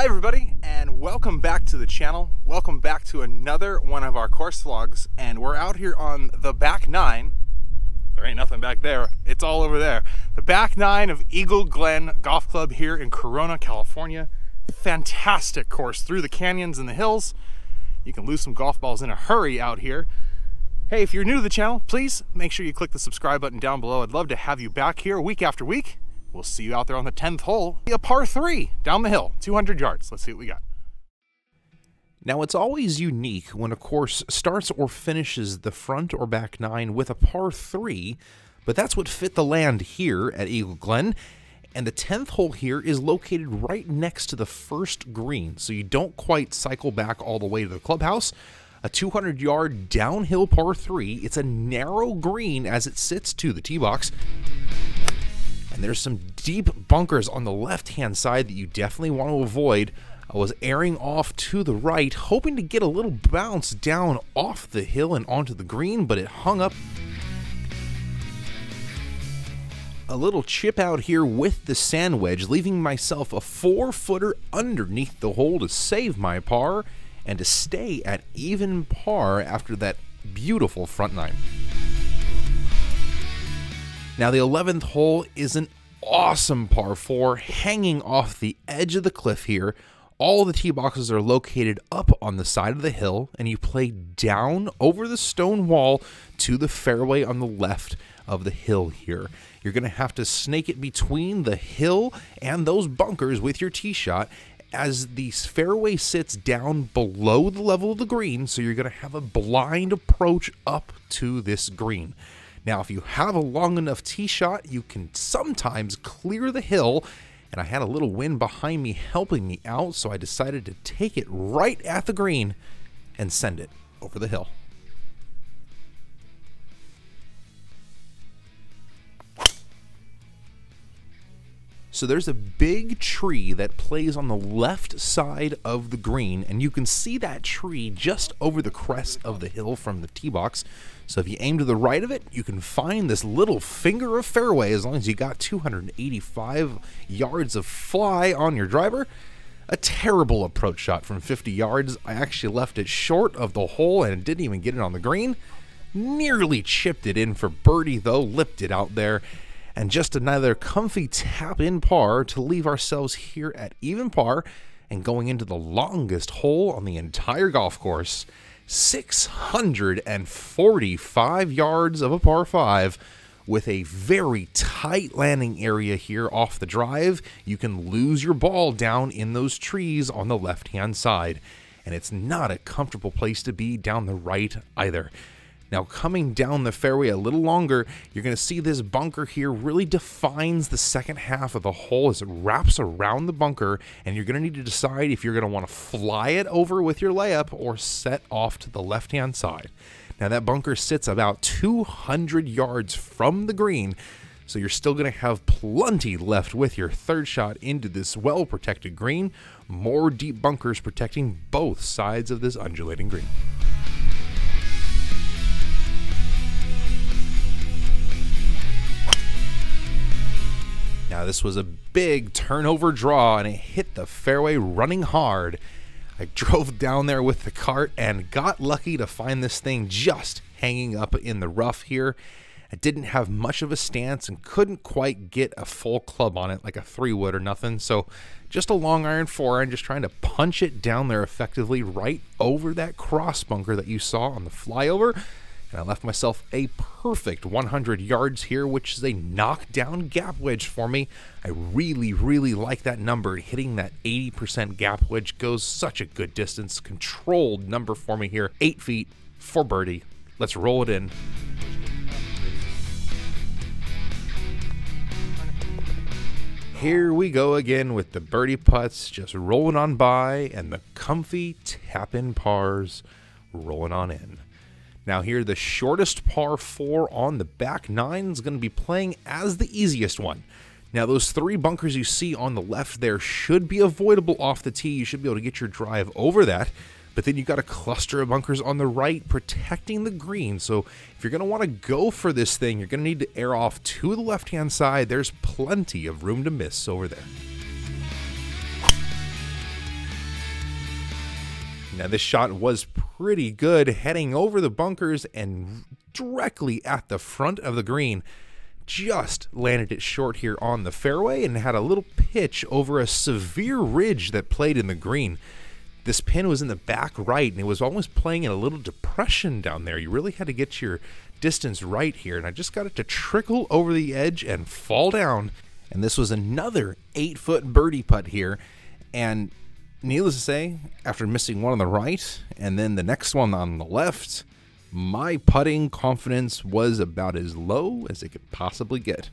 Hi everybody, and welcome back to the channel. Welcome back to another one of our course vlogs, and we're out here on the back nine. There ain't nothing back there, it's all over there. The back nine of Eagle Glen Golf Club here in Corona, California. Fantastic course through the canyons and the hills. You can lose some golf balls in a hurry out here. Hey, if you're new to the channel, please make sure you click the subscribe button down below. I'd love to have you back here week after week. We'll see you out there on the 10th hole, a par 3 down the hill, 200 yards. Let's see what we got. Now, it's always unique when a course starts or finishes the front or back nine with a par 3, but that's what fit the land here at Eagle Glen. And the 10th hole here is located right next to the first green, so you don't quite cycle back all the way to the clubhouse. A 200-yard downhill par 3. It's a narrow green as it sits to the tee box. And there's some deep bunkers on the left-hand side that you definitely want to avoid. I was airing off to the right, hoping to get a little bounce down off the hill and onto the green, but it hung up. A little chip out here with the sand wedge, leaving myself a 4-footer underneath the hole to save my par and to stay at even par after that beautiful front nine. Now, the 11th hole is an awesome par 4 hanging off the edge of the cliff here. All the tee boxes are located up on the side of the hill, and you play down over the stone wall to the fairway on the left of the hill here. You're going to have to snake it between the hill and those bunkers with your tee shot as the fairway sits down below the level of the green, so you're going to have a blind approach up to this green. Now, if you have a long enough tee shot, you can sometimes clear the hill, and I had a little wind behind me helping me out, so I decided to take it right at the green and send it over the hill. So there's a big tree that plays on the left side of the green, and you can see that tree just over the crest of the hill from the tee box. So if you aim to the right of it, you can find this little finger of fairway as long as you got 285 yards of fly on your driver. A terrible approach shot from 50 yards. I actually left it short of the hole and didn't even get it on the green. Nearly chipped it in for birdie though, lipped it out there. And just another comfy tap in par to leave ourselves here at even par and going into the longest hole on the entire golf course. 645 yards of a par 5 with a very tight landing area here off the drive. You can lose your ball down in those trees on the left-hand side. And it's not a comfortable place to be down the right either. Now, coming down the fairway a little longer, you're going to see this bunker here really defines the second half of the hole as it wraps around the bunker, and you're going to need to decide if you're going to want to fly it over with your layup or set off to the left-hand side. Now, that bunker sits about 200 yards from the green, so you're still going to have plenty left with your third shot into this well-protected green. More deep bunkers protecting both sides of this undulating green. Now, this was a big turnover draw, and it hit the fairway running hard. I drove down there with the cart and got lucky to find this thing just hanging up in the rough here. I didn't have much of a stance and couldn't quite get a full club on it, like a 3-wood or nothing. So just a long iron 4-iron, just trying to punch it down there effectively right over that cross bunker that you saw on the flyover. And I left myself a perfect 100 yards here, which is a knockdown gap wedge for me. I really, really like that number. Hitting that 80% gap wedge goes such a good distance. Controlled number for me here. 8 feet for birdie. Let's roll it in. Here we go again with the birdie putts just rolling on by and the comfy tap-in pars rolling on in. Now here, the shortest par 4 on the back nine is going to be playing as the easiest one. Now, those 3 bunkers you see on the left there should be avoidable off the tee. You should be able to get your drive over that. But then you've got a cluster of bunkers on the right protecting the green. So if you're going to want to go for this thing, you're going to need to air off to the left-hand side. There's plenty of room to miss over there. Now this shot was pretty good, heading over the bunkers and directly at the front of the green. Just landed it short here on the fairway and had a little pitch over a severe ridge that played in the green. This pin was in the back right, and it was almost playing in a little depression down there. You really had to get your distance right here, and I just got it to trickle over the edge and fall down. And this was another 8-foot birdie putt here, and needless to say, after missing one on the right and then the next one on the left, my putting confidence was about as low as it could possibly get.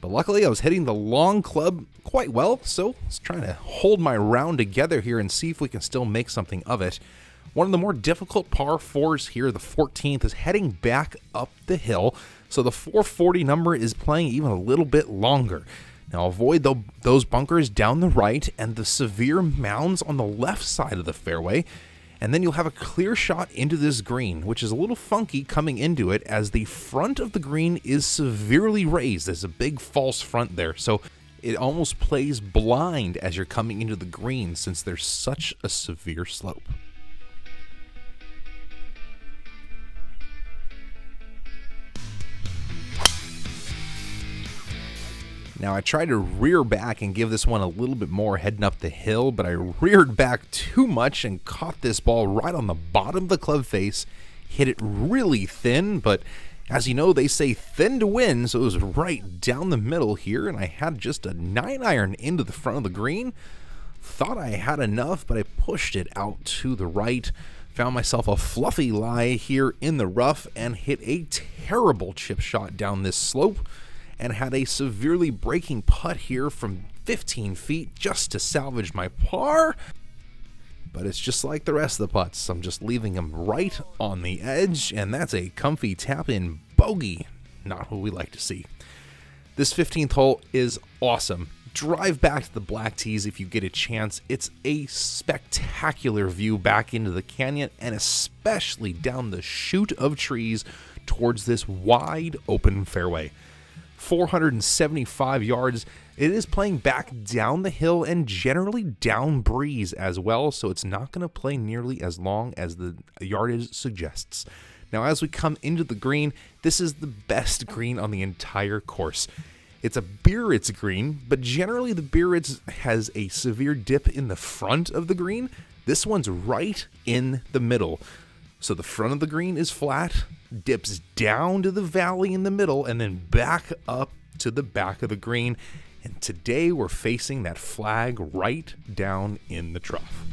But luckily I was hitting the long club quite well, so I was trying to hold my round together here and see if we can still make something of it. One of the more difficult par 4s here, the 14th, is heading back up the hill, so the 440 number is playing even a little bit longer. Now avoid those bunkers down the right and the severe mounds on the left side of the fairway, and then you'll have a clear shot into this green, which is a little funky coming into it as the front of the green is severely raised. There's a big false front there, so it almost plays blind as you're coming into the green since there's such a severe slope. Now I tried to rear back and give this one a little bit more heading up the hill, but I reared back too much and caught this ball right on the bottom of the club face, hit it really thin, but as you know, they say thin to win, so it was right down the middle here, and I had just a 9-iron into the front of the green. Thought I had enough, but I pushed it out to the right, found myself a fluffy lie here in the rough, and hit a terrible chip shot down this slope, and had a severely breaking putt here from 15 feet just to salvage my par. But it's just like the rest of the putts. I'm just leaving them right on the edge, and that's a comfy tap-in bogey. Not what we like to see. This 15th hole is awesome. Drive back to the black tees if you get a chance. It's a spectacular view back into the canyon, and especially down the chute of trees towards this wide open fairway. 475 yards. It is playing back down the hill and generally down breeze as well, so it's not going to play nearly as long as the yardage suggests. Now as we come into the green, this is the best green on the entire course. It's a Biarritz green, but generally the Biarritz has a severe dip in the front of the green. This one's right in the middle. So the front of the green is flat, dips down to the valley in the middle, and then back up to the back of the green. And today we're facing that flag right down in the trough.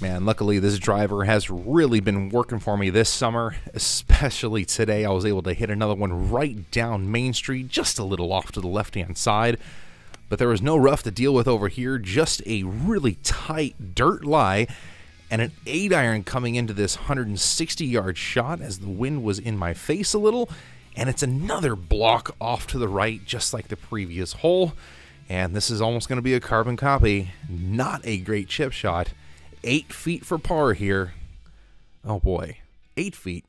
Man, luckily this driver has really been working for me this summer, especially today. I was able to hit another one right down Main Street, just a little off to the left-hand side. But there was no rough to deal with over here, just a really tight dirt lie and an 8-iron coming into this 160-yard shot as the wind was in my face a little, and it's another block off to the right just like the previous hole, and this is almost going to be a carbon copy. Not a great chip shot. 8 feet for par here. Oh boy, 8 feet.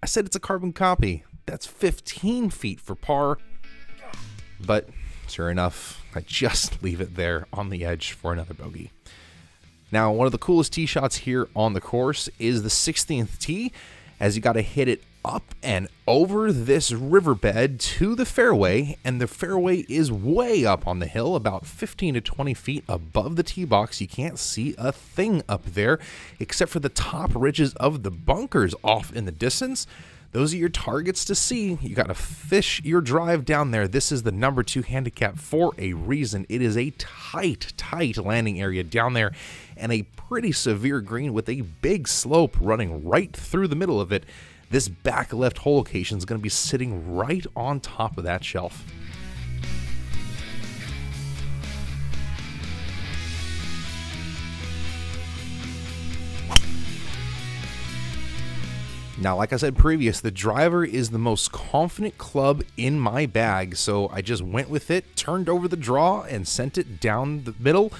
I said it's a carbon copy. That's 15 feet for par, but sure enough, I just leave it there on the edge for another bogey. Now, one of the coolest tee shots here on the course is the 16th tee, as you got to hit it up and over this riverbed to the fairway, and the fairway is way up on the hill, about 15 to 20 feet above the tee box. You can't see a thing up there except for the top ridges of the bunkers off in the distance. Those are your targets to see. You got to fish your drive down there. This is the number 2 handicap for a reason. It is a tight, tight landing area down there and a pretty severe green with a big slope running right through the middle of it. This back left hole location is going to be sitting right on top of that shelf. Now, like I said previous, the driver is the most confident club in my bag, so I just went with it, turned over the draw, and sent it down the middle,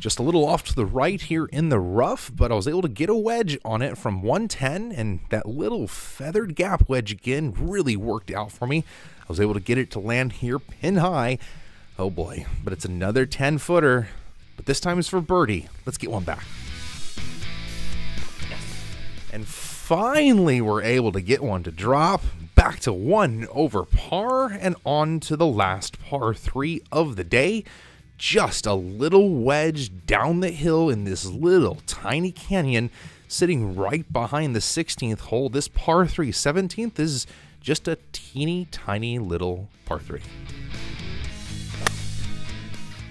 just a little off to the right here in the rough, but I was able to get a wedge on it from 110, and that little feathered gap wedge again really worked out for me. I was able to get it to land here pin high. Oh boy, but it's another 10-footer, but this time it's for birdie. Let's get one back. Yes. And finally we're able to get one to drop, back to one over par and on to the last par three of the day. Just a little wedge down the hill in this little tiny canyon, sitting right behind the 16th hole. This par 3, 17th, is just a teeny tiny little par 3.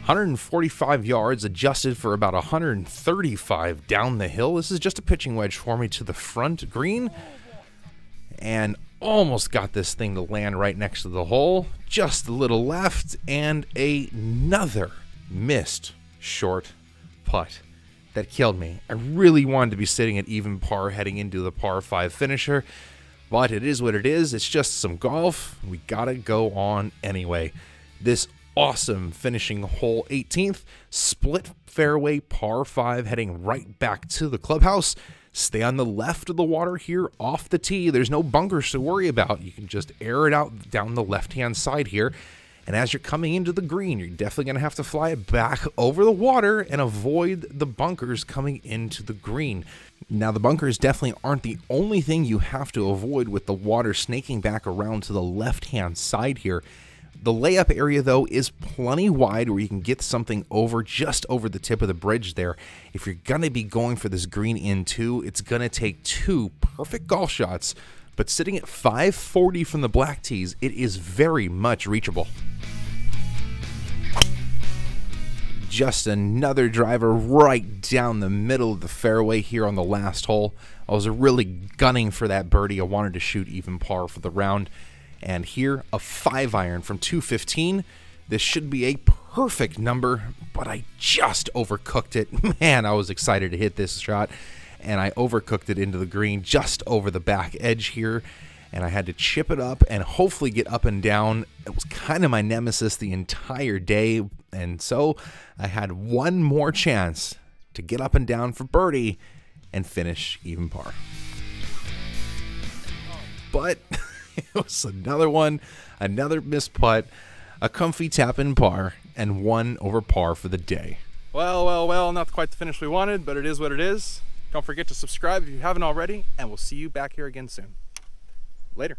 145 yards, adjusted for about 135 down the hill. This is just a pitching wedge for me to the front green. And almost got this thing to land right next to the hole. Just a little left, and another missed short putt that killed me. I really wanted to be sitting at even par heading into the par 5 finisher, but it is what it is. It's just some golf. We gotta go on anyway. This awesome finishing hole 18th, split fairway par 5 heading right back to the clubhouse. Stay on the left of the water here off the tee. There's no bunkers to worry about. You can just air it out down the left-hand side here. And as you're coming into the green, you're definitely going to have to fly it back over the water and avoid the bunkers coming into the green. Now, the bunkers definitely aren't the only thing you have to avoid with the water snaking back around to the left-hand side here. The layup area, though, is plenty wide where you can get something over just over the tip of the bridge there. If you're going to be going for this green in two, it's going to take two perfect golf shots. But sitting at 540 from the black tees, it is very much reachable. Just another driver right down the middle of the fairway here on the last hole. I was really gunning for that birdie. I wanted to shoot even par for the round. And here, a 5-iron from 215. This should be a perfect number, but I just overcooked it. Man, I was excited to hit this shot, and I overcooked it into the green just over the back edge here, and I had to chip it up and hopefully get up and down. It was kind of my nemesis the entire day, and so I had one more chance to get up and down for birdie and finish even par. But it was another one, another missed putt, a comfy tap in par, and one over par for the day. Well, well, well, not quite the finish we wanted, but it is what it is. Don't forget to subscribe if you haven't already, and we'll see you back here again soon. Later.